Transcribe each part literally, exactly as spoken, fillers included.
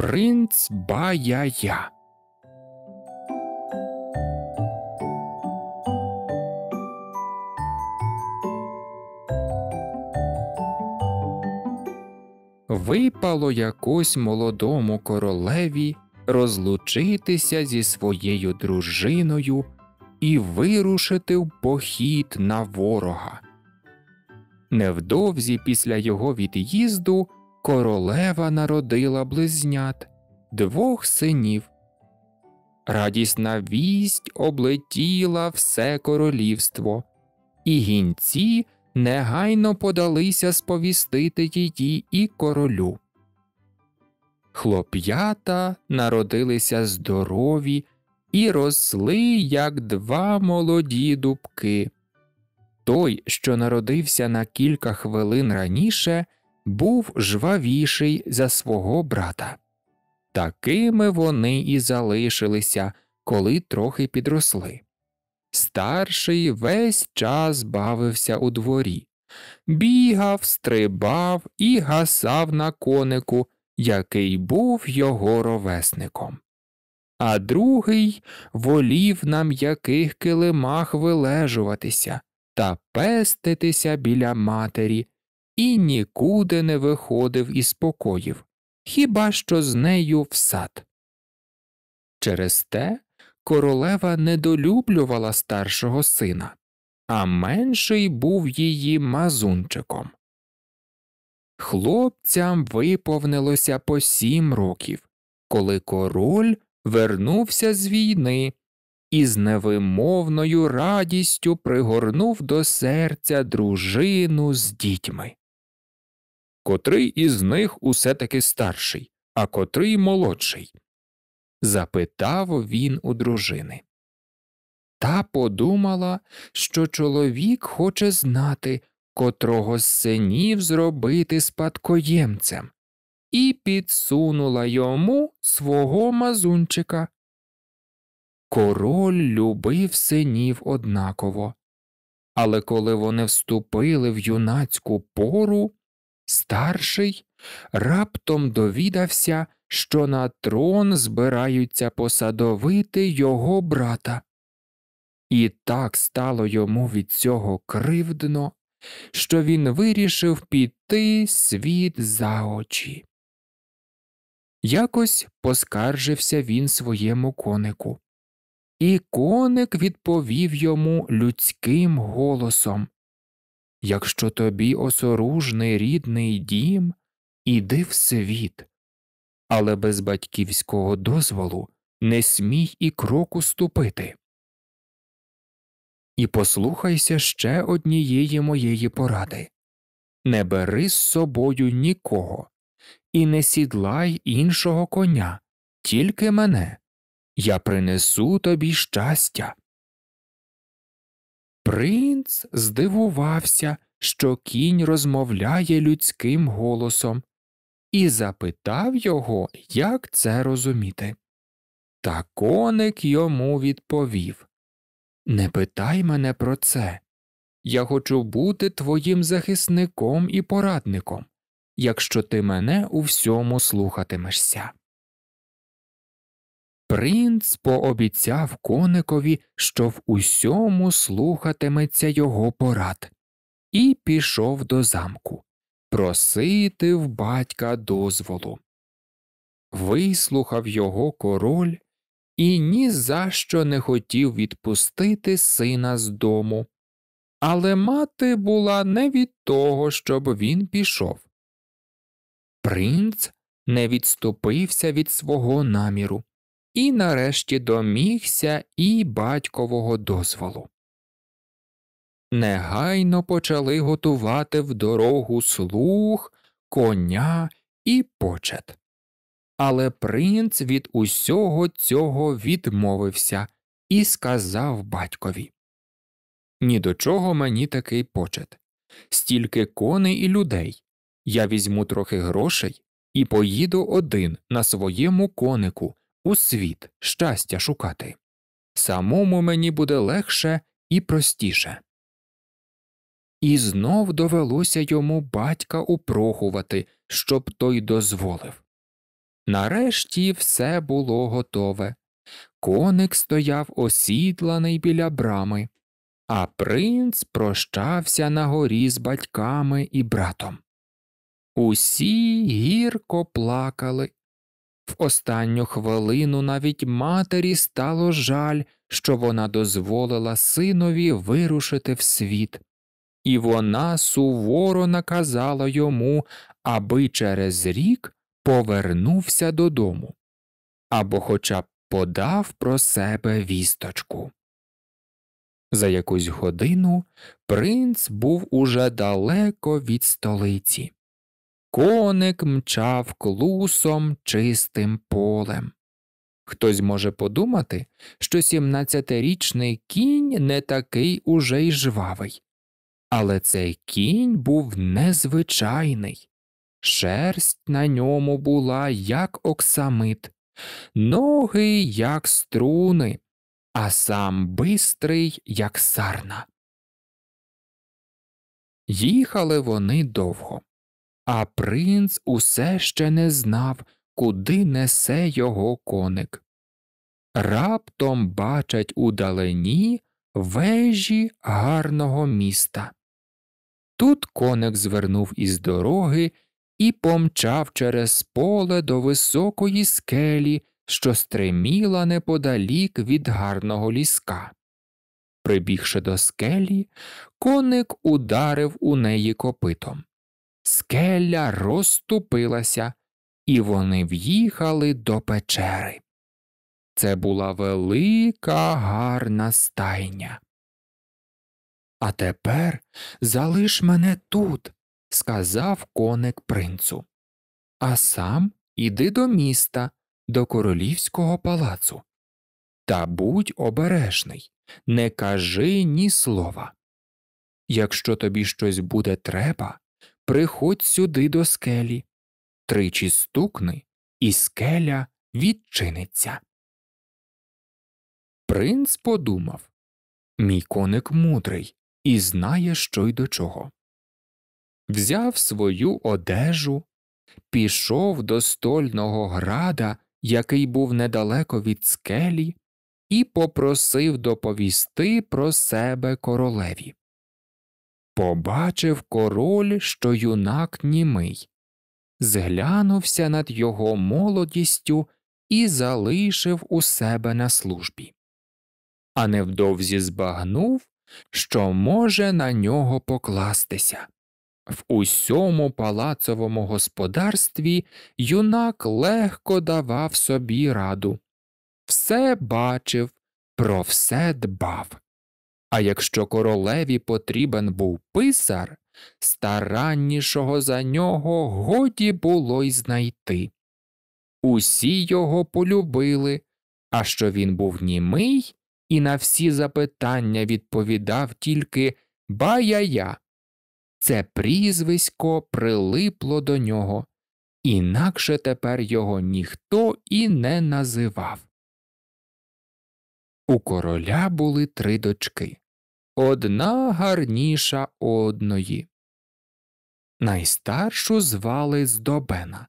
Принц Баяя. Випало якось молодому королеві розлучитися зі своєю дружиною і вирушити в похід на ворога. Невдовзі після його від'їзду королева народила близнят, двох синів. Радісна вість облетіла все королівство, і гінці негайно подалися сповістити її і королю. Хлоп'ята народилися здорові і росли, як два молоді дубки. Той, що народився на кілька хвилин раніше, був жвавіший за свого брата. Такими вони і залишилися, коли трохи підросли. Старший весь час бавився у дворі. Бігав, стрибав і гасав на конику, який був його ровесником. А другий волів на м'яких килимах вилежуватися та пеститися біля матері і нікуди не виходив із покоїв, хіба що з нею в сад. Через те королева недолюблювала старшого сина, а менший був її мазунчиком. Хлопцям виповнилося по сім років, коли король вернувся з війни і з невимовною радістю пригорнув до серця дружину з дітьми. «Котрий із них усе-таки старший, а котрий молодший?» – запитав він у дружини. Та подумала, що чоловік хоче знати, котрого з синів зробити спадкоємцем, і підсунула йому свого мазунчика. Король любив синів однаково, але коли вони вступили в юнацьку пору, старший раптом довідався, що на трон збираються посадовити його брата. І так стало йому від цього кривдно, що він вирішив піти світ за очі. Якось поскаржився він своєму конику. І коник відповів йому людським голосом: «Якщо тобі осоружний рідний дім, іди в світ, але без батьківського дозволу не смій і кроку ступити. І послухайся ще однієї моєї поради. Не бери з собою нікого і не сідлай іншого коня, тільки мене. Я принесу тобі щастя». Принц здивувався, що кінь розмовляє людським голосом, і запитав його, як це розуміти. Та коник йому відповів: «Не питай мене про це. Я хочу бути твоїм захисником і порадником, якщо ти мене у всьому слухатимешся». Принц пообіцяв коникові, що в усьому слухатиметься його порад, і пішов до замку просити в батька дозволу. Вислухав його король і ні за що не хотів відпустити сина з дому. Але мати була не від того, щоб він пішов. Принц не відступився від свого наміру і нарешті домігся і батькового дозволу. Негайно почали готувати в дорогу слуг, коня і почет. Але принц від усього цього відмовився і сказав батькові: «Ні до чого мені такий почет. Стільки коней і людей. Я візьму трохи грошей і поїду один на своєму конику у світ щастя шукати. Самому мені буде легше і простіше». І знов довелося йому батька упрохувати, щоб той дозволив. Нарешті все було готове. Коник стояв осідланий біля брами, а принц прощався на горі з батьками і братом. Усі гірко плакали. В останню хвилину навіть матері стало жаль, що вона дозволила синові вирушити в світ. І вона суворо наказала йому, аби через рік повернувся додому, або хоча б подав про себе вісточку. За якусь годину принц був уже далеко від столиці. Коник мчав клусом чистим полем. Хтось може подумати, що сімнадцятирічний кінь не такий уже й жвавий. Але цей кінь був незвичайний. Шерсть на ньому була як оксамит, ноги як струни, а сам бистрий як сарна. Їхали вони довго, а принц усе ще не знав, куди несе його коник. Раптом бачать удалені вежі гарного міста. Тут коник звернув із дороги і помчав через поле до високої скелі, що стриміла неподалік від гарного ліска. Прибігши до скелі, коник ударив у неї копитом. Скеля розступилася, і вони в'їхали до печери. Це була велика гарна стайня. «А тепер залиш мене тут», – сказав коник принцу. «А сам іди до міста, до королівського палацу. Та будь обережний, не кажи ні слова. Якщо тобі щось буде треба, приходь сюди до скелі. Тричі стукни, і скеля відчиниться». Принц подумав: мій коник мудрий і знає, що й до чого. Взяв свою одежу, пішов до стольного града, який був недалеко від скелі, і попросив доповісти про себе королеві. Побачив король, що юнак німий, зглянувся над його молодістю і залишив у себе на службі. А невдовзі збагнув, що може на нього покластися. В усьому палацовому господарстві юнак легко давав собі раду. Все бачив, про все дбав. А якщо королеві потрібен був писар, стараннішого за нього годі було й знайти. Усі його полюбили, а що він був німий і на всі запитання відповідав тільки «Ба-я-я». Це прізвисько прилипло до нього, інакше тепер його ніхто і не називав. У короля були три дочки, одна гарніша одної. Найстаршу звали Здобена,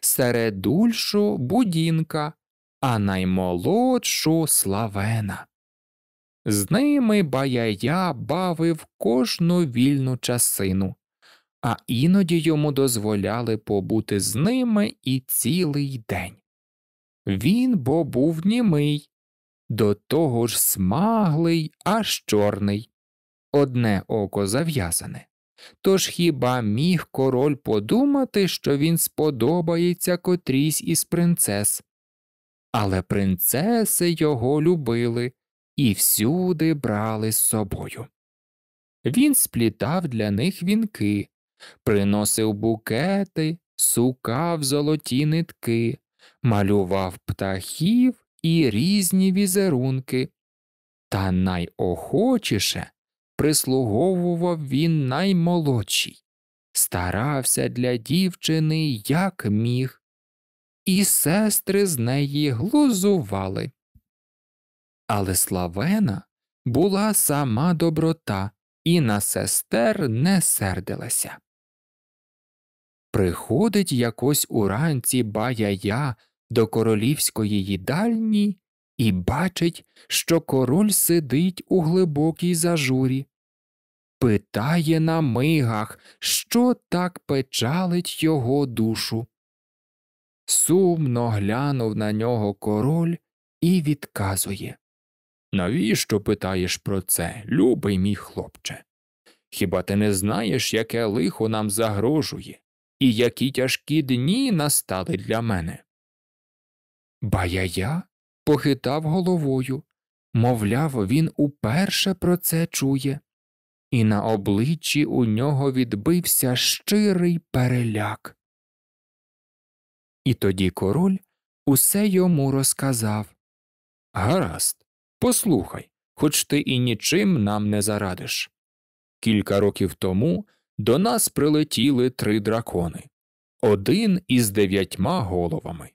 середульшу – Будінка, а наймолодшу – Славена. З ними Баяя бавив кожну вільну часину, а іноді йому дозволяли побути з ними і цілий день. Він бо був німий, до того ж смаглий, аж чорний, одне око зав'язане. Тож хіба міг король подумати, що він сподобається котрійсь із принцес? Але принцеси його любили і всюди брали з собою. Він сплітав для них вінки, приносив букети, сукав золоті нитки, малював птахів і різні візерунки. Та найохочіше прислуговував він наймолодшій, старався для дівчини як міг, і сестри з неї глузували. Але Славена була сама доброта і на сестер не сердилася. приходить якось уранці Бая-Я до королівської їдальні і бачить, що король сидить у глибокій зажурі. Питає на мигах, що так печалить його душу. Сумно глянув на нього король і відказує. «Навіщо питаєш про це, любий мій хлопче? Хіба ти не знаєш, яке лихо нам загрожує, і які тяжкі дні настали для мене?» Бая-Я похитав головою, мовляв, він уперше про це чує, і на обличчі у нього відбився щирий переляк. І тоді король усе йому розказав. «Гаразд, послухай, хоч ти і нічим нам не зарадиш. Кілька років тому до нас прилетіли три дракони. Один із дев'ятьма головами,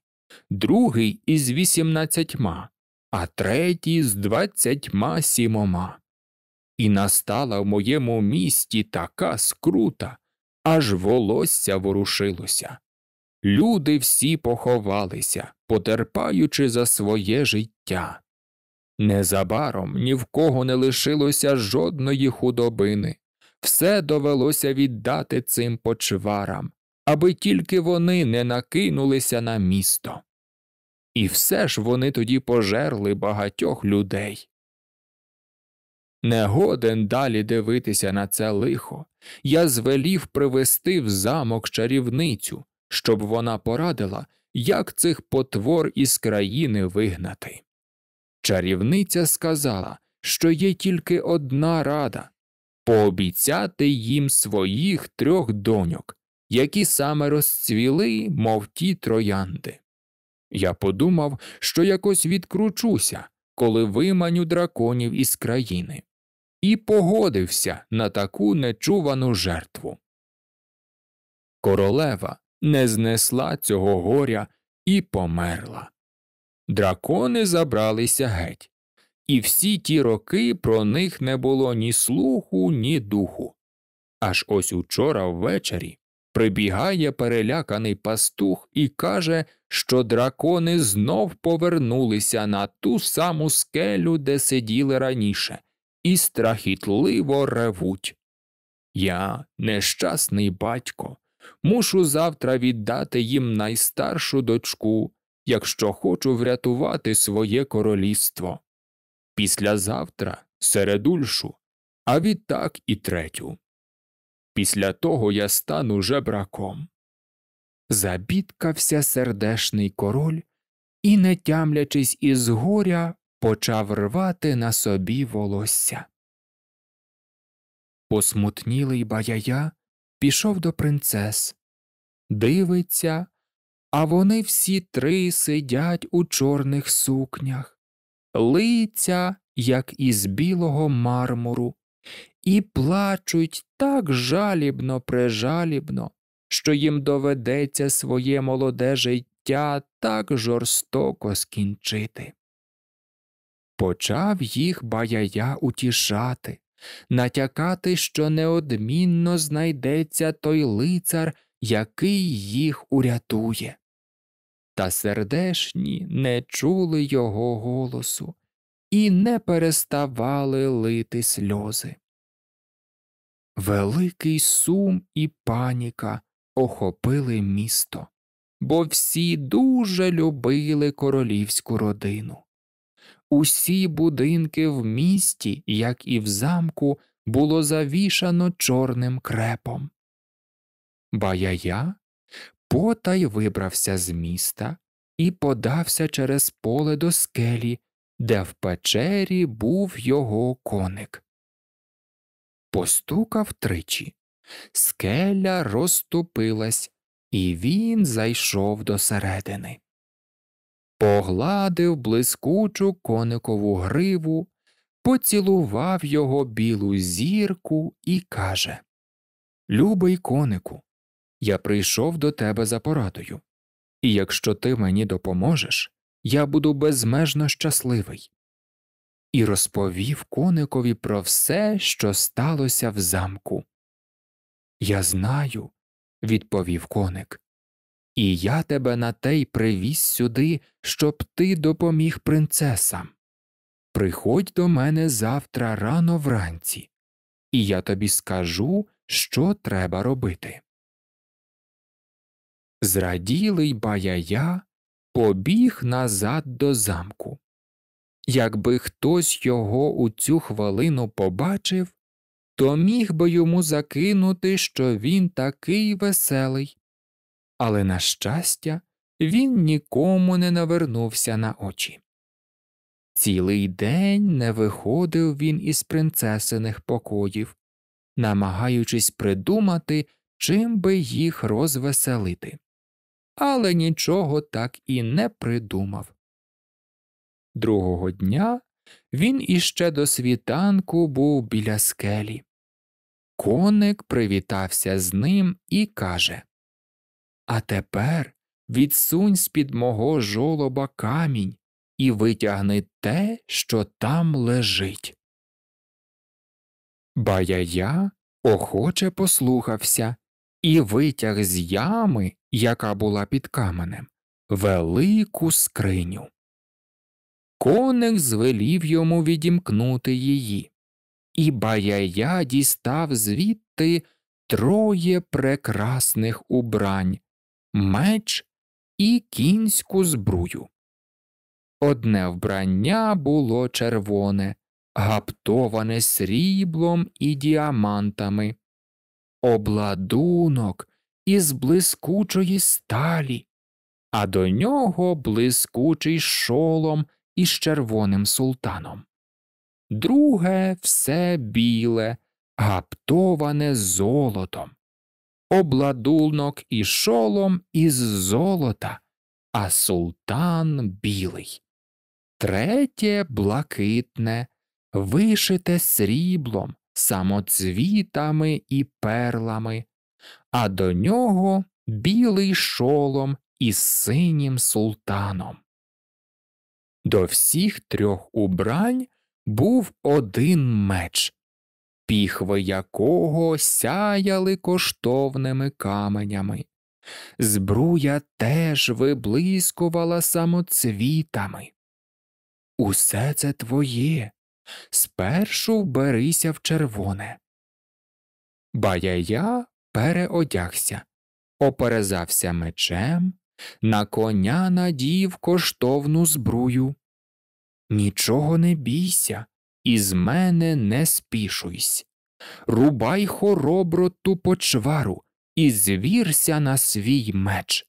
другий із вісімнадцятьма, а третій з двадцятьма сімома. І настала в моєму місті така скрута, аж волосся ворушилося. Люди всі поховалися, потерпаючи за своє життя. Незабаром ні в кого не лишилося жодної худобини. Все довелося віддати цим почварам, аби тільки вони не накинулися на місто. І все ж вони тоді пожерли багатьох людей». Не годен далі дивитися на це лихо. Я звелів привести в замок чарівницю, щоб вона порадила, як цих потвор із країни вигнати. Чарівниця сказала, що є тільки одна рада – пообіцяти їм своїх трьох доньок, які саме розцвіли, мов ті троянди. Я подумав, що якось відкручуся, коли виманю драконів із країни, і погодився на таку нечувану жертву». Королева не знесла цього горя і померла. Дракони забралися геть, і всі ті роки про них не було ні слуху, ні духу. Аж ось учора ввечері прибігає переляканий пастух і каже, що дракони знов повернулися на ту саму скелю, де сиділи раніше, і страхітливо ревуть. Я, нещасний батько, мушу завтра віддати їм найстаршу дочку, якщо хочу врятувати своє королівство. Післязавтра середульшу, а відтак і третю. Після того я стану жебраком». Забідкався сердешний король і, не тямлячись із горя, почав рвати на собі волосся. Посмутнілий Бая-Я пішов до принцес. Дивиться, а вони всі три сидять у чорних сукнях, лиця, як із білого мармуру, і плачуть так жалібно-прижалібно, що їм доведеться своє молоде життя так жорстоко скінчити. Почав їх Бая-Я утішати, натякати, що неодмінно знайдеться той лицар, який їх урятує. Та сердешні не чули його голосу і не переставали лити сльози. Великий сум і паніка охопили місто, бо всі дуже любили королівську родину. Усі будинки в місті, як і в замку, було завішано чорним крепом. Бая-Я потай вибрався з міста і подався через поле до скелі, де в печері був його коник. Постукав тричі. Скеля розступилась, і він зайшов досередини. Погладив блискучу коникову гриву, поцілував його білу зірку і каже: «Любий конику, я прийшов до тебе за порадою, і якщо ти мені допоможеш, я буду безмежно щасливий». І розповів коникові про все, що сталося в замку. «Я знаю, відповів коник. І я тебе на те й привіз сюди, щоб ти допоміг принцесам. Приходь до мене завтра рано вранці, і я тобі скажу, що треба робити. Зраділий Баяя побіг назад до замку. Якби хтось його у цю хвилину побачив, то міг би йому закинути, що він такий веселий. Але, на щастя, він нікому не навернувся на очі. Цілий день не виходив він із принцесиних покоїв, намагаючись придумати, чим би їх розвеселити. Але нічого так і не придумав. Другого дня він іще до світанку був біля скелі. Коник привітався з ним і каже: «А тепер відсунь з-під мого жолоба камінь і витягни те, що там лежить». Баяя охоче послухався і витяг з ями, яка була під каменем, велику скриню. Коник звелів йому відімкнути її, і Баяя дістав звідти троє прекрасних убрань, меч і кінську збрую. Одне вбрання було червоне, гаптоване сріблом і діамантами, обладунок із блискучої сталі, а до нього блискучий шолом із червоним султаном. Друге все біле, гаптоване золотом, обладунок і шолом із золота, а султан білий. Третє блакитне, вишите сріблом, самоцвітами і перлами, а до нього білий шолом із синім султаном. До всіх трьох убрань був один меч, піхви якого сяяли коштовними каменями. Збруя теж виблискувала самоцвітами. «Усе це твоє. Спершу вберися в червоне». Баяя переодягся, оперезався мечем, на коня надів коштовну збрую. «Нічого не бійся, із мене не спішуйсь. Рубай хоробро ту почвару і звірся на свій меч»,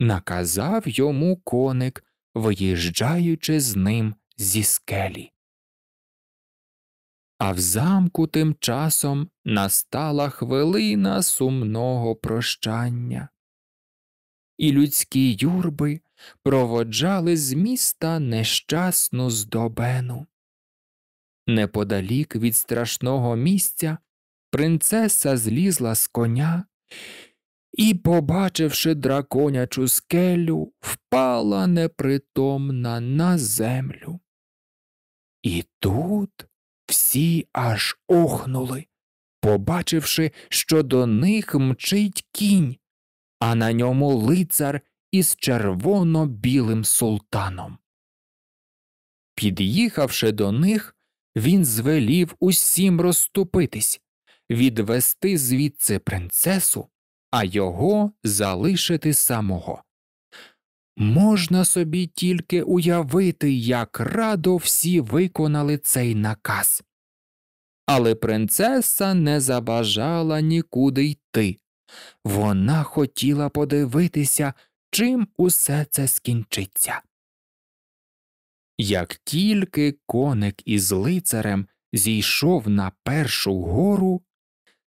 наказав йому коник, виїжджаючи з ним зі скелі. А в замку тим часом настала хвилина сумного прощання. І людські юрби проводжали з міста нещасну здобену. Неподалік від страшного місця принцеса злізла з коня і, побачивши драконячу скелю, впала непритомна на землю. І тут всі аж охнули, побачивши, що до них мчить кінь, а на ньому лицар із червоно-білим султаном. Під'їхавши до них, він звелів усім розступитись, відвести звідси принцесу, а його залишити самого. Можна собі тільки уявити, як радо всі виконали цей наказ. Але принцеса не забажала нікуди йти. Вона хотіла подивитися, чим усе це скінчиться. Як тільки коник із лицарем зійшов на першу гору,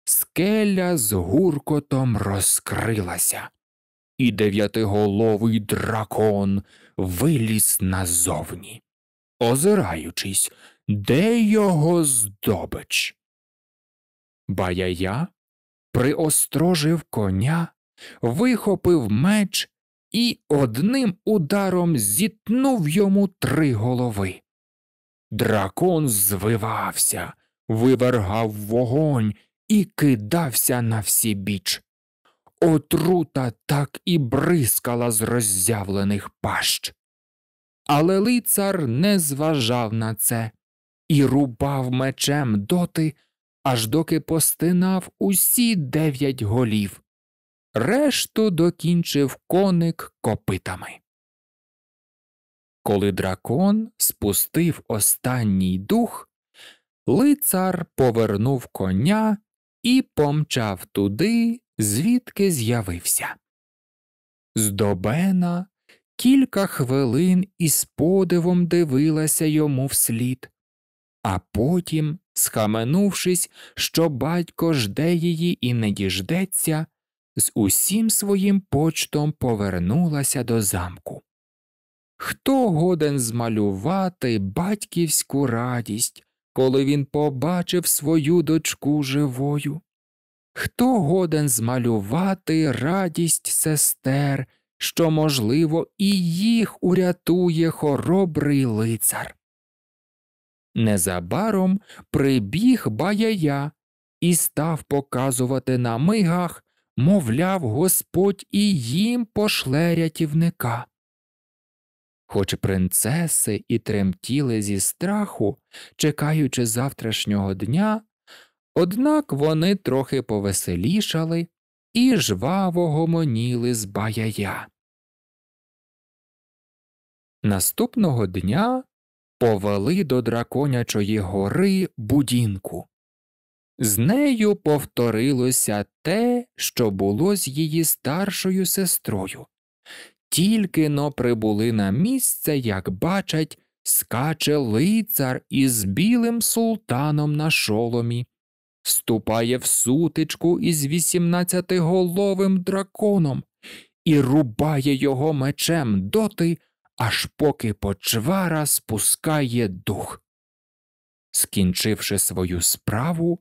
скеля з гуркотом розкрилася, і дев'ятиголовий дракон виліз назовні, озираючись, де його здобич. Баяя приострожив коня, вихопив меч і одним ударом зітнув йому три голови. Дракон звивався, вивергав вогонь і кидався навсібіч. отрута так і бризкала з роззявлених пащ. Але лицар не зважав на це і рубав мечем доти, аж доки постинав усі дев'ять голів. Решту докінчив коник копитами. Коли дракон спустив останній дух, лицар повернув коня і помчав туди, звідки з'явився. З Добена кілька хвилин із подивом дивилася йому вслід, а потім, схаменувшись, що батько жде її і не діждеться, з усім своїм почтом повернулася до замку. Хто годен змалювати батьківську радість, коли він побачив свою дочку живою? Хто годен змалювати радість сестер, що, можливо, і їх урятує хоробрий лицар? Незабаром прибіг Баяя і став показувати на мигах, мовляв, Господь і їм пошле рятівника. Хоч принцеси і тремтіли зі страху, чекаючи завтрашнього дня, однак вони трохи повеселішали і жваво гомоніли з Баяя. Наступного дня повели до Драконячої гори будінку. З нею повторилося те, що було з її старшою сестрою. Тільки-но прибули на місце, як бачать, скаче лицар із білим султаном на шоломі, вступає в сутичку із вісімнадцятиголовим драконом і рубає його мечем доти, аж поки почвара спускає дух. Скінчивши свою справу,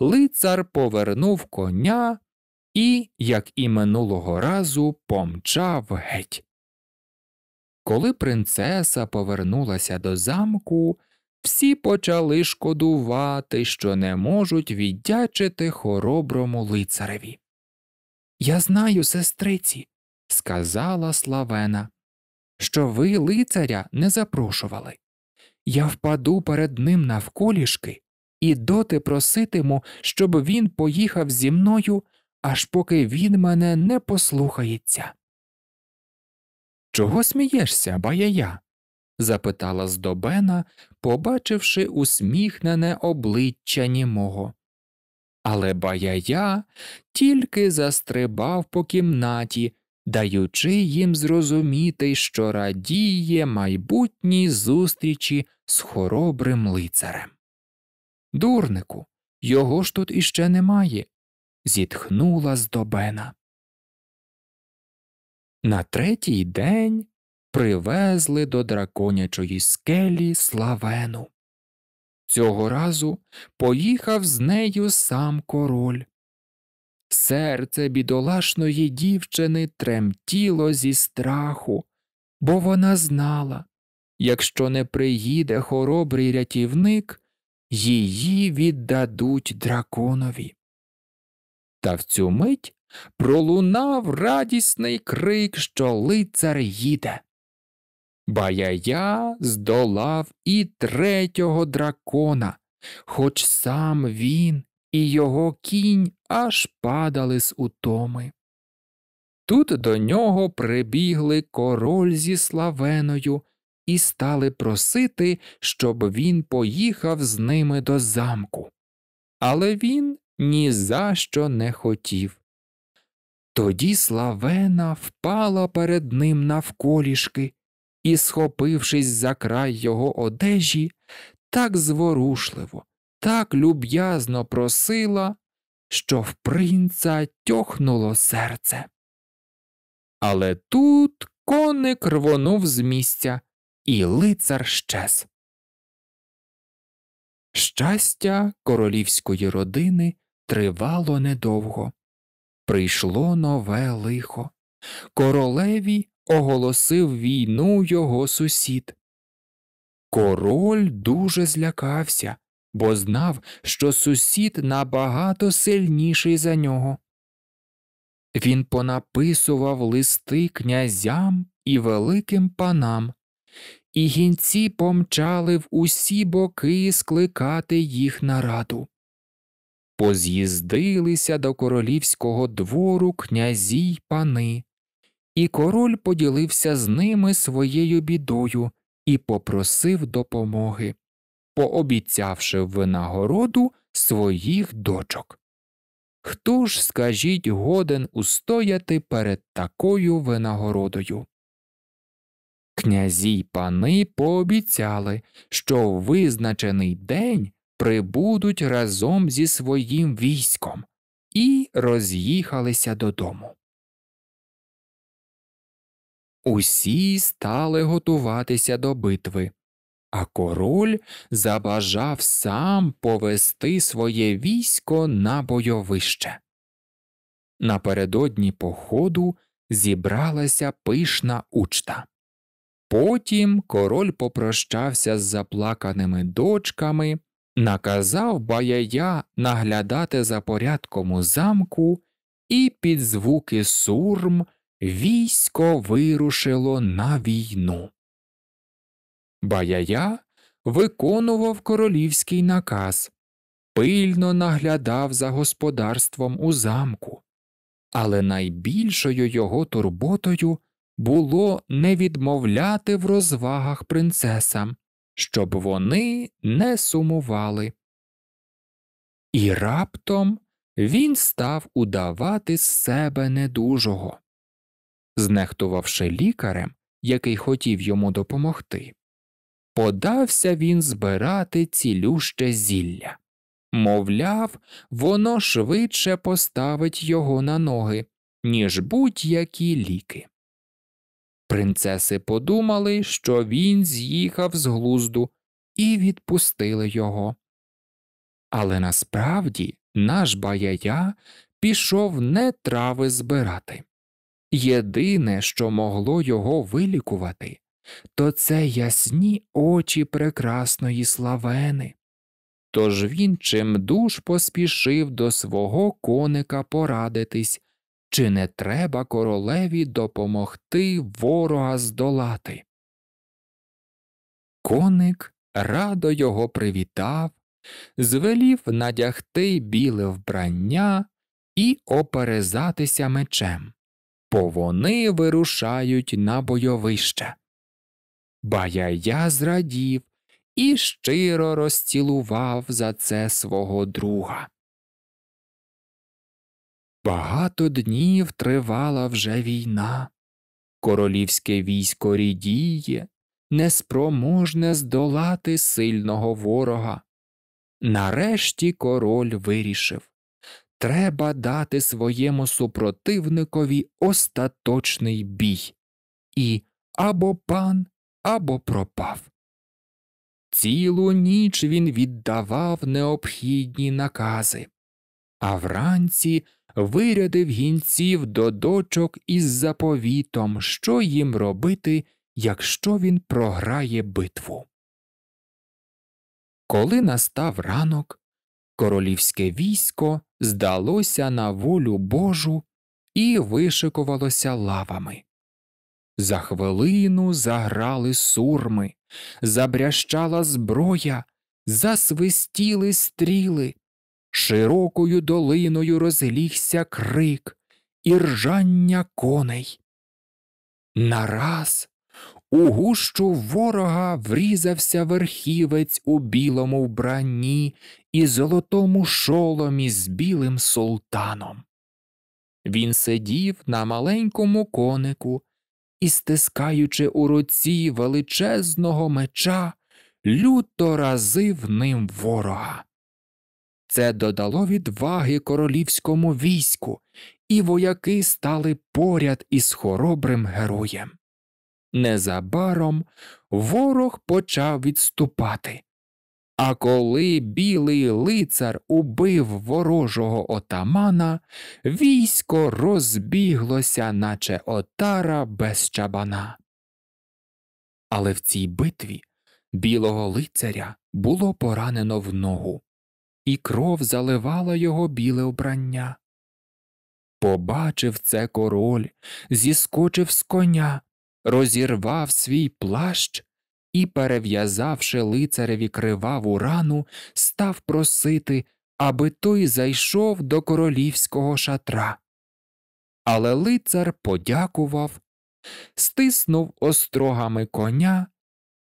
лицар повернув коня і, як і минулого разу, помчав геть. Коли принцеса повернулася до замку, всі почали шкодувати, що не можуть віддячити хороброму лицареві. «Я знаю, сестриці», – сказала Славена, – «що ви лицаря не запрошували. Я впаду перед ним навколішки і доти проситиму, щоб він поїхав зі мною, аж поки він мене не послухається». «Чого смієшся, Баяя?» – запитала Здобена, побачивши усміхнене обличчя німого. Але Баяя тільки застрибав по кімнаті, даючи їм зрозуміти, що радіє майбутній зустрічі з хоробрим лицарем. «Дурнику, його ж тут іще немає», – зітхнула Здобена. На третій день привезли до Драконячої скелі Славену. Цього разу поїхав з нею сам король. Серце бідолашної дівчини тремтіло зі страху, бо вона знала, якщо не приїде хоробрий рятівник, її віддадуть драконові. Та в цю мить пролунав радісний крик, що лицар їде. Баяя здолав і третього дракона, хоч сам він і його кінь аж падали з утоми. Тут до нього прибігли король зі Славеною і стали просити, щоб він поїхав з ними до замку. Але він ні за що не хотів. Тоді Славена впала перед ним навколішки і, схопившись за край його одежі, так зворушливо, так люб'язно просила, що в принца тьохнуло серце. Але тут коник рвонув з місця, і лицар щез. Щастя королівської родини тривало недовго. Прийшло нове лихо. Королеві оголосив війну його сусід. Король дуже злякався, бо знав, що сусід набагато сильніший за нього. Він понаписував листи князям і великим панам, і гінці помчали в усі боки скликати їх на раду. Поз'їздилися до королівського двору князі й пани, і король поділився з ними своєю бідою і попросив допомоги, пообіцявши в винагороду своїх дочок. Хто ж, скажіть, годен устояти перед такою винагородою? Князі й пани пообіцяли, що в визначений день прибудуть разом зі своїм військом, і роз'їхалися додому. Усі стали готуватися до битви, а король забажав сам повести своє військо на бойовище. Напередодні походу зібралася пишна учта. Потім король попрощався з заплаканими дочками, наказав баяя наглядати за порядком у замку, і під звуки сурм військо вирушило на війну. Баяя виконував королівський наказ, пильно наглядав за господарством у замку, але найбільшою його турботою було не відмовляти в розвагах принцесам, щоб вони не сумували. І раптом він став удавати з себе недужого, знехтувавши лікарем, який хотів йому допомогти. Подався він збирати цілюще зілля. Мовляв, воно швидше поставить його на ноги, ніж будь-які ліки. Принцеси подумали, що він з'їхав з глузду, і відпустили його. Але насправді наш баяя пішов не трави збирати. Єдине, що могло його вилікувати, то це ясні очі прекрасної Славени. Тож він чимдуж поспішив до свого коника порадитись, чи не треба королеві допомогти ворога здолати. Коник радо його привітав, звелів надягти біле вбрання і оперезатися мечем, бо вони вирушають на бойовище. Баяя зрадів і щиро розцілував за це свого друга. Багато днів тривала вже війна. Королівське військо рідіє, неспроможне здолати сильного ворога. Нарешті король вирішив – треба дати своєму супротивникові остаточний бій. І або пан, або пропав. Цілу ніч він віддавав необхідні накази, а вранці вирядив гінців до дочок із заповітом, що їм робити, якщо він програє битву. Коли настав ранок, королівське військо здалося на волю Божу і вишикувалося лавами. За хвилину заграли сурми, забрящала зброя, засвистіли стріли, широкою долиною розлігся крик і ржання коней. Нараз у гущу ворога врізався верхівець у білому вбранні і золотому шоломі з білим султаном. Він сидів на маленькому конику і, стискаючи у руці величезного меча, люто разив ним ворога. Це додало відваги королівському війську, і вояки стали поряд із хоробрим героєм. Незабаром ворог почав відступати, а коли білий лицар убив ворожого отамана, військо розбіглося, наче отара без чабана. Але в цій битві білого лицаря було поранено в ногу, і кров заливала його біле вбрання. Побачив це король, зіскочив з коня, розірвав свій плащ і, перев'язавши лицареві криваву рану, став просити, аби той зайшов до королівського шатра. Але лицар подякував, стиснув острогами коня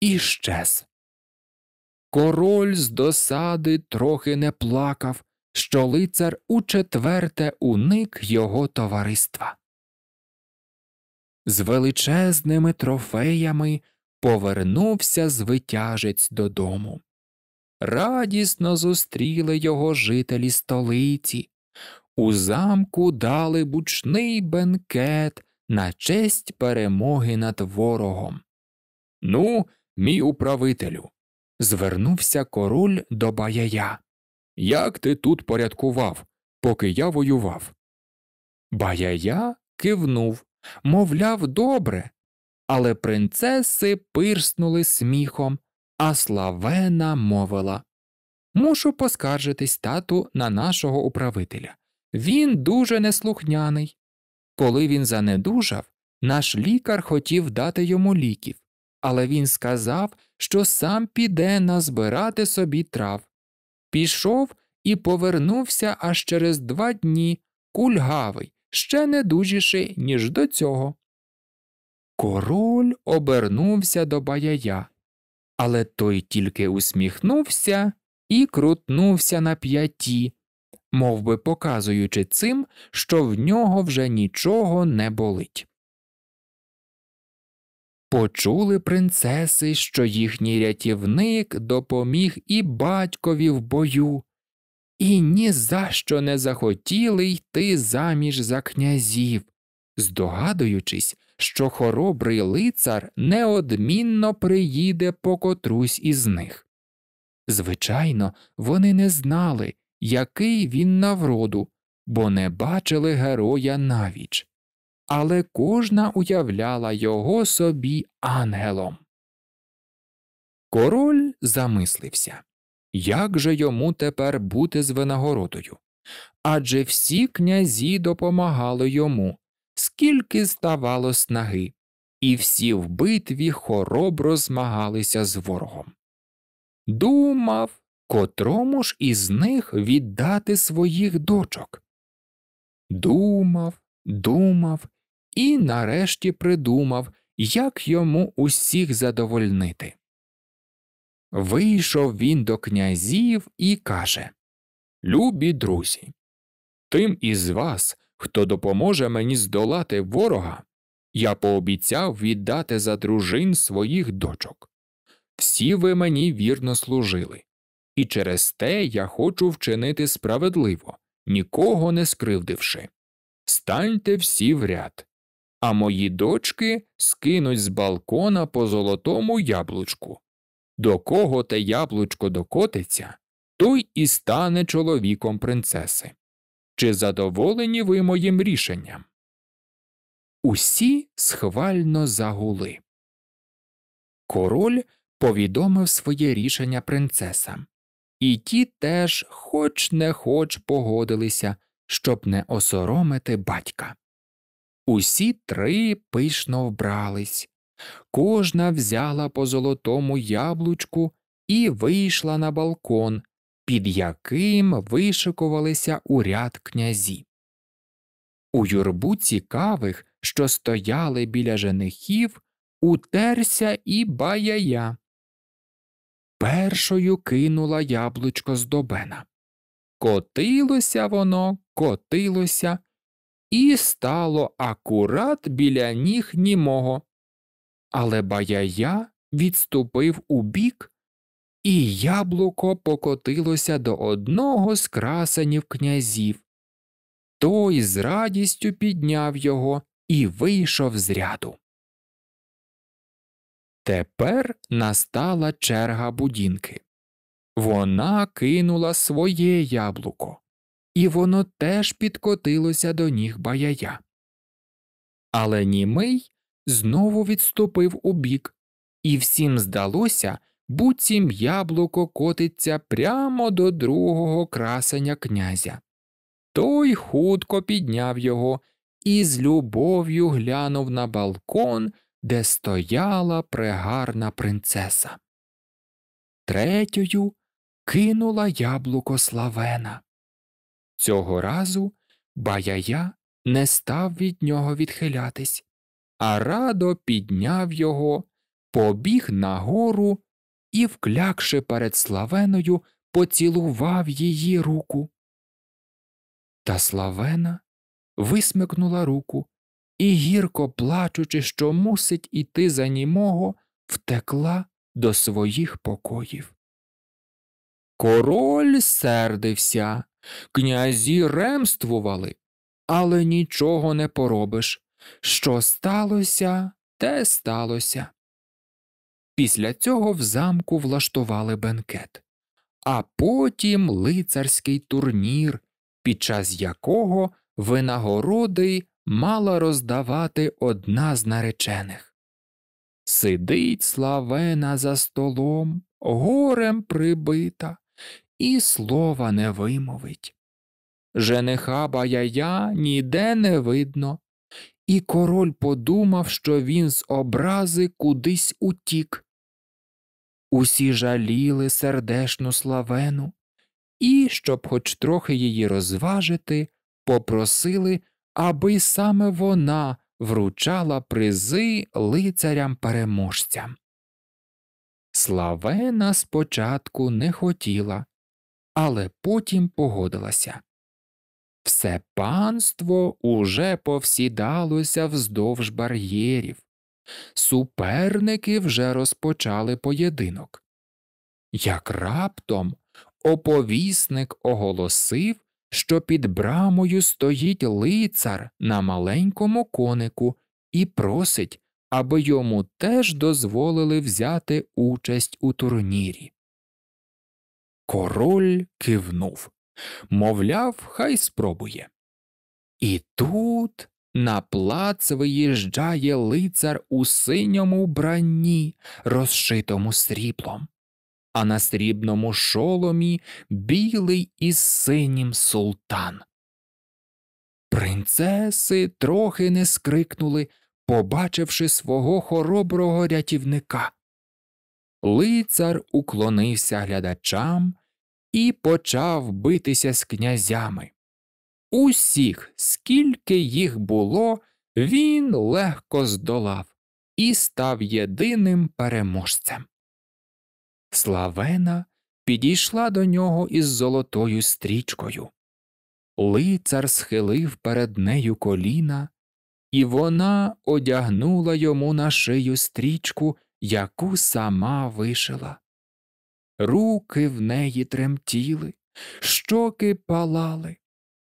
і щез. Король з досади трохи не плакав, що лицар учетверте уник його товариства. З величезними трофеями повернувся звитяжець додому. Радісно зустріли його жителі столиці. У замку дали бучний бенкет на честь перемоги над ворогом. «Ну, мій управителю», – звернувся король до Баяя. «Як ти тут порядкував, поки я воював?» Баяя кивнув, мовляв, добре, але принцеси пирснули сміхом, а Славена мовила: «Мушу поскаржитись, тату, на нашого управителя. Він дуже неслухняний. Коли він занедужав, наш лікар хотів дати йому ліків, але він сказав, що сам піде назбирати собі трав. Пішов і повернувся аж через два дні, кульгавий, ще недужіший, ніж до цього». Король обернувся до Баяя, але той тільки усміхнувся і крутнувся на п'яті, мов би показуючи цим, що в нього вже нічого не болить. Почули принцеси, що їхній рятівник допоміг і батькові в бою, і ні за що не захотіли йти заміж за князів, здогадуючись, що хоробрий лицар неодмінно приїде по котрусь із них. Звичайно, вони не знали, який він навроду, бо не бачили героя навіч. Але кожна уявляла його собі ангелом. Король замислився, як же йому тепер бути з винагородою? Адже всі князі допомагали йому, скільки ставало снаги, і всі в битві хоробро змагалися з ворогом. Думав, котрому ж із них віддати своїх дочок. Думав, думав і нарешті придумав, як йому усіх задовольнити. Вийшов він до князів і каже: «Любі друзі, тим із вас, хто допоможе мені здолати ворога, я пообіцяв віддати за дружин своїх дочок. Всі ви мені вірно служили, і через те я хочу вчинити справедливо, нікого не скривдивши. Станьте всі в ряд, а мої дочки скинуть з балкона по золотому яблучку. До кого те яблучко докотиться, той і стане чоловіком принцеси. Чи задоволені ви моїм рішенням?» Усі схвально загули. Король повідомив своє рішення принцесам, і ті теж хоч не хоч погодилися, щоб не осоромити батька. Усі три пишно вбрались. Кожна взяла по золотому яблучку і вийшла на балкон, під яким вишикувалися у ряд князі. У юрбу цікавих, що стояли біля женихів, утерся і Баяя. Першою кинула яблучко з добена. Котилося воно, котилося, і стало акурат біля ніг німого. Але Баяя відступив убік, і яблуко покотилося до одного з красенів князів. Той з радістю підняв його і вийшов з ряду. Тепер настала черга будінки. Вона кинула своє яблуко, і воно теж підкотилося до ніг Баяя. Але німий знову відступив убік, і всім здалося, буцім яблуко котиться прямо до другого красеня князя. Той хутко підняв його і з любов'ю глянув на балкон, де стояла прегарна принцеса. Третьою кинула яблуко Славена. Цього разу Баяя не став від нього відхилятись, а радо підняв його, побіг нагору і, вклякши перед Славеною, поцілував її руку. Та Славена висмикнула руку і, гірко плачучи, що мусить іти за німого, втекла до своїх покоїв. Король сердився, князі ремствували, але нічого не поробиш. Що сталося, те сталося. Після цього в замку влаштували бенкет, а потім лицарський турнір, під час якого винагороди мала роздавати одна з наречених. Сидить Славена за столом, горем прибита, і слова не вимовить. Жениха Баяя ніде не видно, і король подумав, що він з образи кудись утік. Усі жаліли сердешну Славену і, щоб хоч трохи її розважити, попросили, аби саме вона вручала призи лицарям-переможцям. Славена спочатку не хотіла, але потім погодилася. Все панство уже повсідалося вздовж бар'єрів. Суперники вже розпочали поєдинок. Як раптом оповісник оголосив, що під брамою стоїть лицар на маленькому конику і просить, аби йому теж дозволили взяти участь у турнірі. Король кивнув. Мовляв, хай спробує. І тут на плац виїжджає лицар у синьому вбранні, розшитому сріблом, а на срібному шоломі білий із синім султан. Принцеси трохи не скрикнули, побачивши свого хороброго рятівника. Лицар уклонився глядачам і почав битися з князями. Усіх, скільки їх було, він легко здолав і став єдиним переможцем. Славена підійшла до нього із золотою стрічкою. Лицар схилив перед нею коліна, і вона одягнула йому на шию стрічку, яку сама вишила. Руки в неї тремтіли, щоки палали.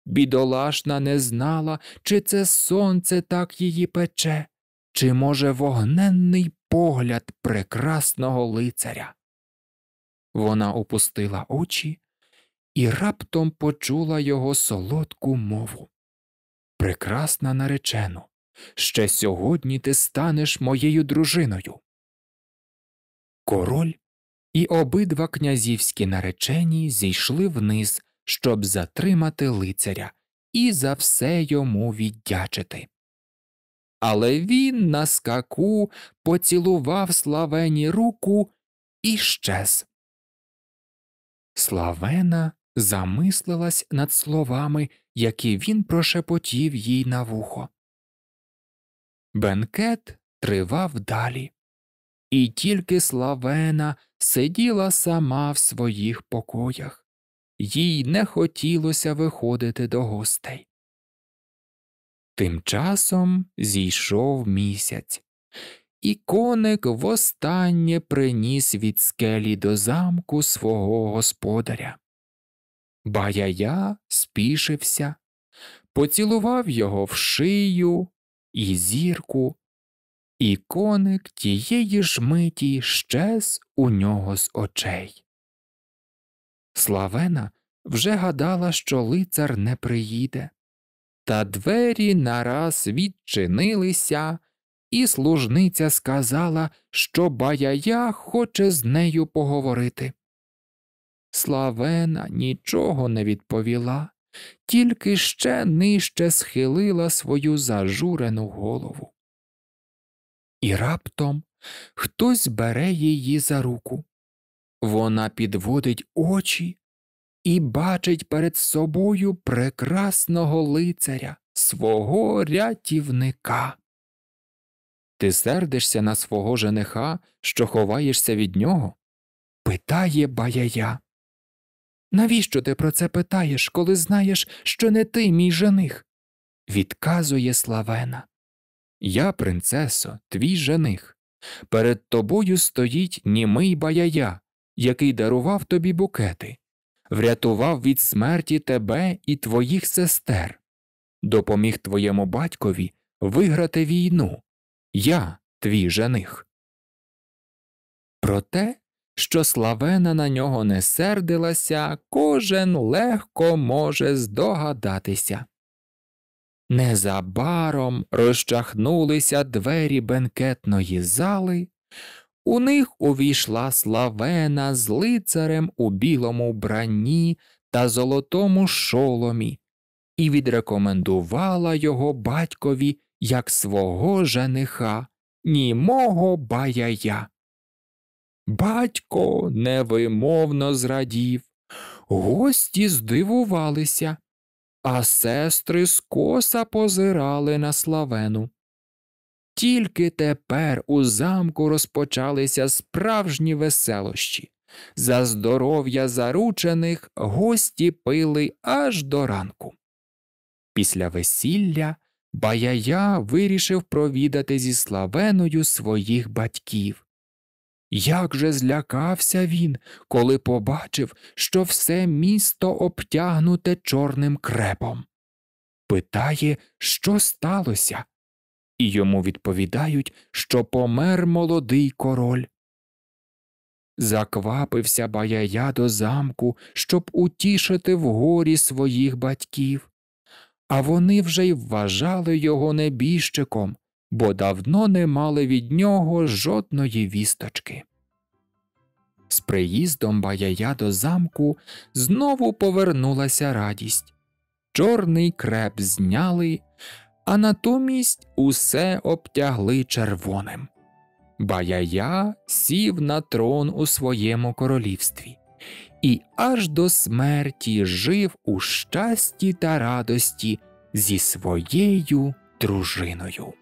Бідолашна не знала, чи це сонце так її пече, чи, може, вогненний погляд прекрасного лицаря. Вона опустила очі і раптом почула його солодку мову. «Прекрасна наречено, ще сьогодні ти станеш моєю дружиною». Король і обидва князівські наречені зійшли вниз, щоб затримати лицаря і за все йому віддячити. Але він на скаку поцілував Славені руку і щез. Славена замислилась над словами, які він прошепотів їй на вухо. Бенкет тривав далі, і тільки Славена сиділа сама в своїх покоях. Їй не хотілося виходити до гостей. Тим часом зійшов місяць, і коник востаннє приніс від скелі до замку свого господаря. Баяя спішився, поцілував його в шию і зірку, і коник тієї ж миті щез у нього з очей. Славена вже гадала, що лицар не приїде. Та двері нараз відчинилися, і служниця сказала, що Баяя хоче з нею поговорити. Славена нічого не відповіла тільки ще нижче схилила свою зажурену голову. І раптом хтось бере її за руку. Вона підводить очі і бачить перед собою прекрасного лицаря, свого рятівника. «Ти сердишся на свого жениха, що ховаєшся від нього?» – питає Баяя. «Навіщо ти про це питаєш, коли знаєш, що не ти мій жених?» – відказує Славена. «Я, принцесо, твій жених. Перед тобою стоїть німий Баяя, який дарував тобі букети, врятував від смерті тебе і твоїх сестер, допоміг твоєму батькові виграти війну. Я твій жених». Про те, що Славена на нього не сердилася, кожен легко може здогадатися. Незабаром розчахнулися двері бенкетної зали, у них увійшла Славена з лицарем у білому вбранні та золотому шоломі і відрекомендувала його батькові як свого жениха, німого Баяя. Батько невимовно зрадів, гості здивувалися, а сестри скоса позирали на Славену. Тільки тепер у замку розпочалися справжні веселощі. За здоров'я заручених гості пили аж до ранку. Після весілля Баяя вирішив провідати зі Славеною своїх батьків. Як же злякався він, коли побачив, що все місто обтягнуте чорним крепом. Питає, що сталося, і йому відповідають, що помер молодий король. Заквапився Баяя до замку, щоб утішити в горі своїх батьків. А вони вже й вважали його небіжчиком, бо давно не мали від нього жодної вісточки. З приїздом Баяя до замку знову повернулася радість. Чорний креп зняли, а натомість усе обтягли червоним. Баяя сів на трон у своєму королівстві і аж до смерті жив у щасті та радості зі своєю дружиною.